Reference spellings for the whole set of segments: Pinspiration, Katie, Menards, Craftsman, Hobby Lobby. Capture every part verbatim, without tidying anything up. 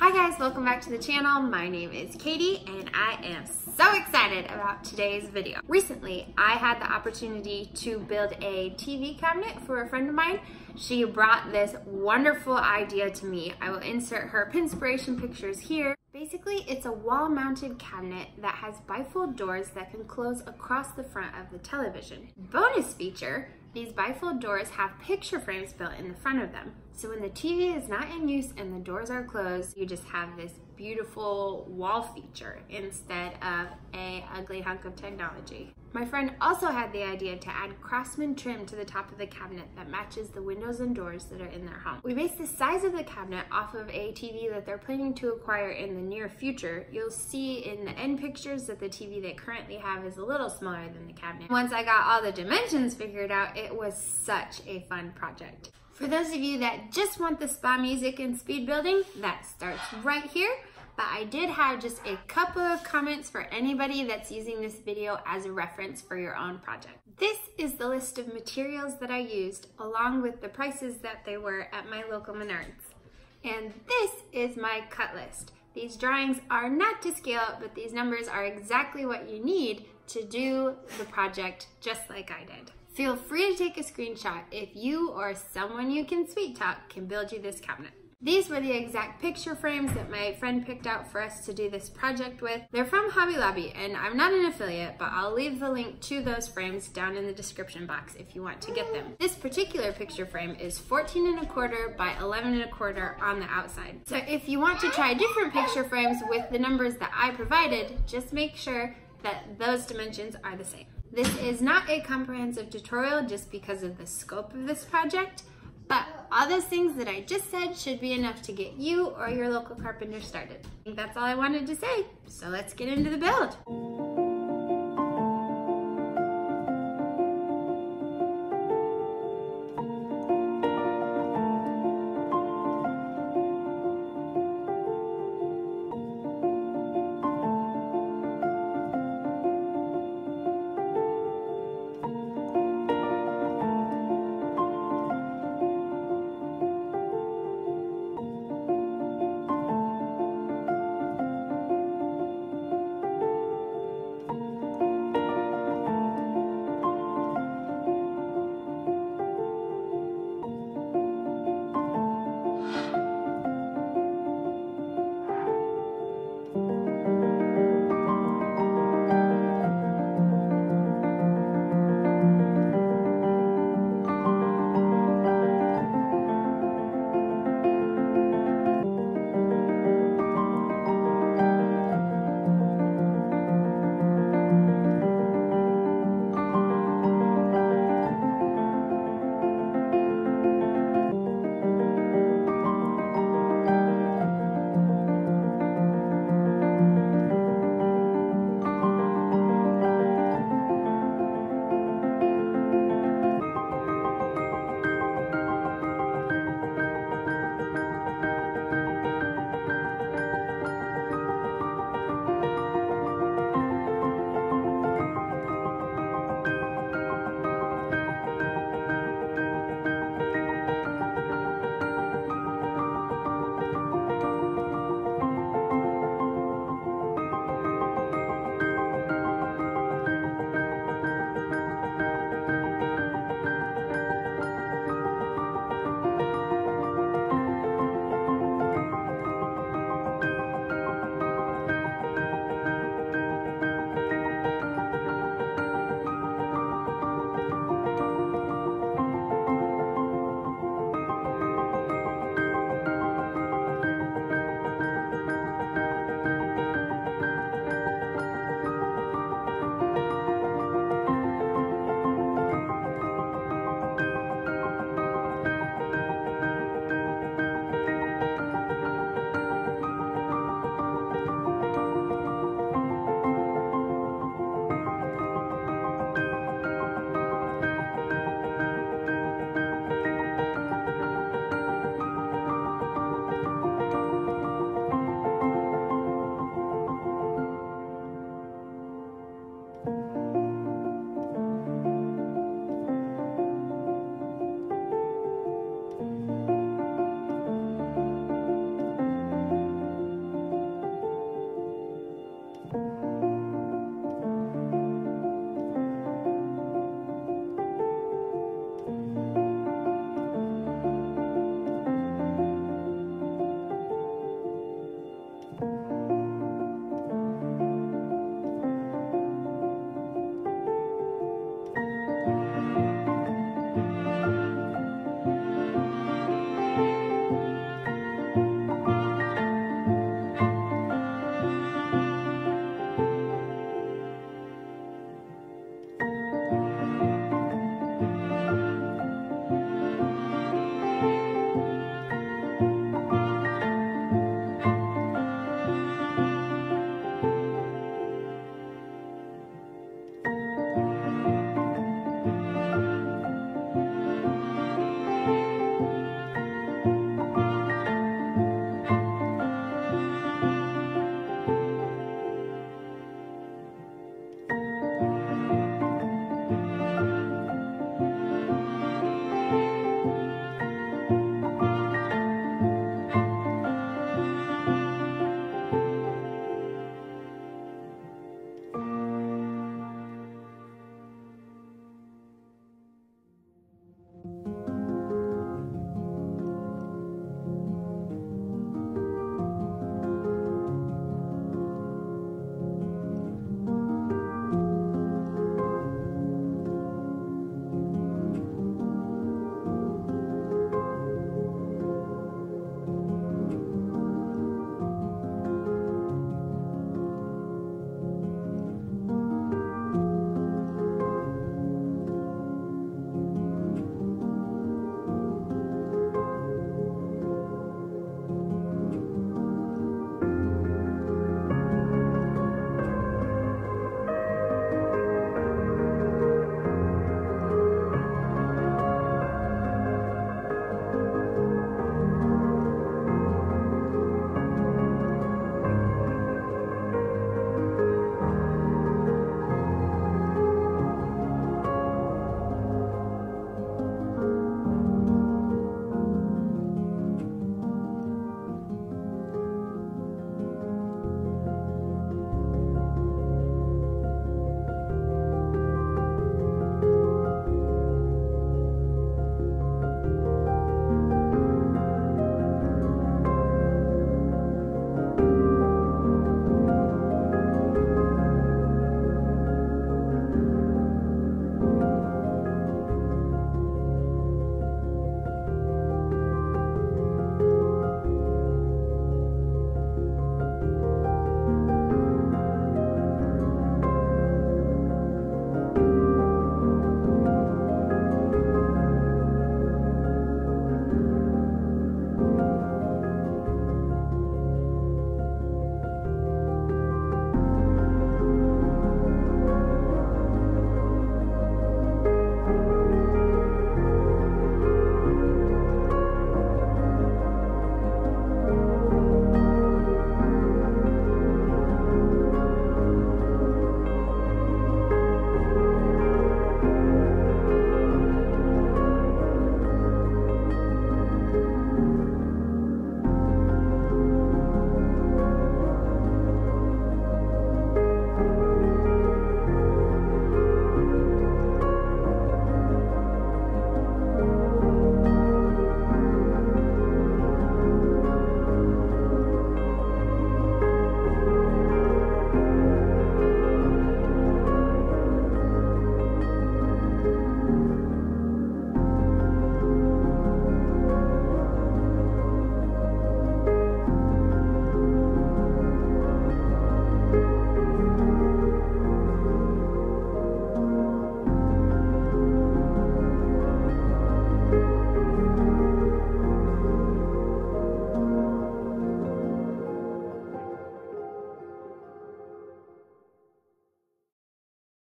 Hi guys, welcome back to the channel. My name is Katie and I am so excited about today's video. Recently, I had the opportunity to build a T V cabinet for a friend of mine. She brought this wonderful idea to me. I will insert her Pinspiration pictures here. Basically, it's a wall-mounted cabinet that has bifold doors that can close across the front of the television. Bonus feature, these bifold doors have picture frames built in the front of them. So when the T V is not in use and the doors are closed, you just have this beautiful wall feature instead of a ugly hunk of technology. My friend also had the idea to add Craftsman trim to the top of the cabinet that matches the windows and doors that are in their home. We based the size of the cabinet off of a T V that they're planning to acquire in the near future. You'll see in the end pictures that the T V they currently have is a little smaller than the cabinet. Once I got all the dimensions figured out, it was such a fun project. For those of you that just want the spa music and speed building, that starts right here. But I did have just a couple of comments for anybody that's using this video as a reference for your own project. This is the list of materials that I used, along with the prices that they were at my local Menards. And this is my cut list. These drawings are not to scale, but these numbers are exactly what you need to do the project just like I did. Feel free to take a screenshot if you or someone you can sweet talk can build you this cabinet. These were the exact picture frames that my friend picked out for us to do this project with. They're from Hobby Lobby, and I'm not an affiliate, but I'll leave the link to those frames down in the description box if you want to get them. This particular picture frame is fourteen and a quarter by eleven and a quarter on the outside. So if you want to try different picture frames with the numbers that I provided, just make sure that those dimensions are the same. This is not a comprehensive tutorial just because of the scope of this project, but all those things that I just said should be enough to get you or your local carpenter started. I think that's all I wanted to say, so let's get into the build.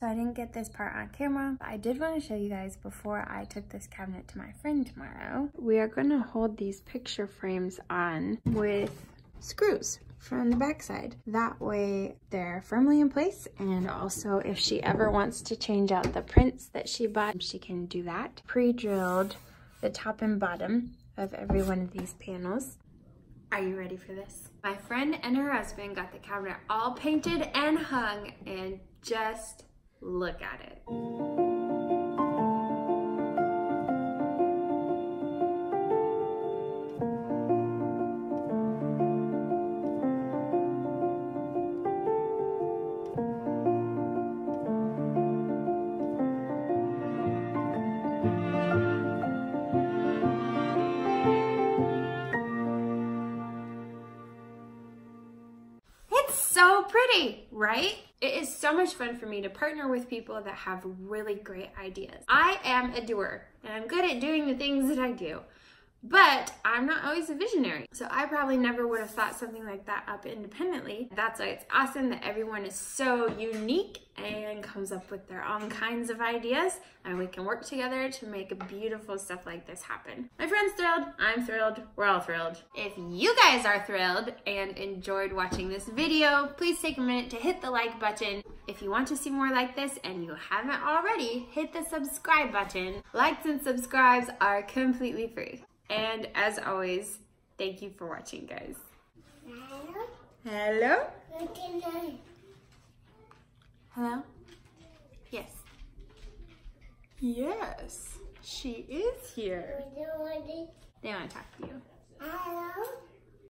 So I didn't get this part on camera, but I did want to show you guys before I took this cabinet to my friend tomorrow. We are going to hold these picture frames on with screws from the backside. That way they're firmly in place, and also if she ever wants to change out the prints that she bought, she can do that. Pre-drilled the top and bottom of every one of these panels. Are you ready for this? My friend and her husband got the cabinet all painted and hung, and just look at it. It's so pretty, right? It is so much fun for me to partner with people that have really great ideas. I am a doer, and I'm good at doing the things that I do, but I'm not always a visionary. So I probably never would have thought something like that up independently. That's why it's awesome that everyone is so unique and comes up with their own kinds of ideas, and we can work together to make beautiful stuff like this happen. My friend's thrilled, I'm thrilled, we're all thrilled. If you guys are thrilled and enjoyed watching this video, please take a minute to hit the like button. If you want to see more like this and you haven't already, hit the subscribe button. Likes and subscribes are completely free. And as always, thank you for watching, guys. Hello? Hello? Hello? Yes. Yes, she is here. They want to talk to you. Hello?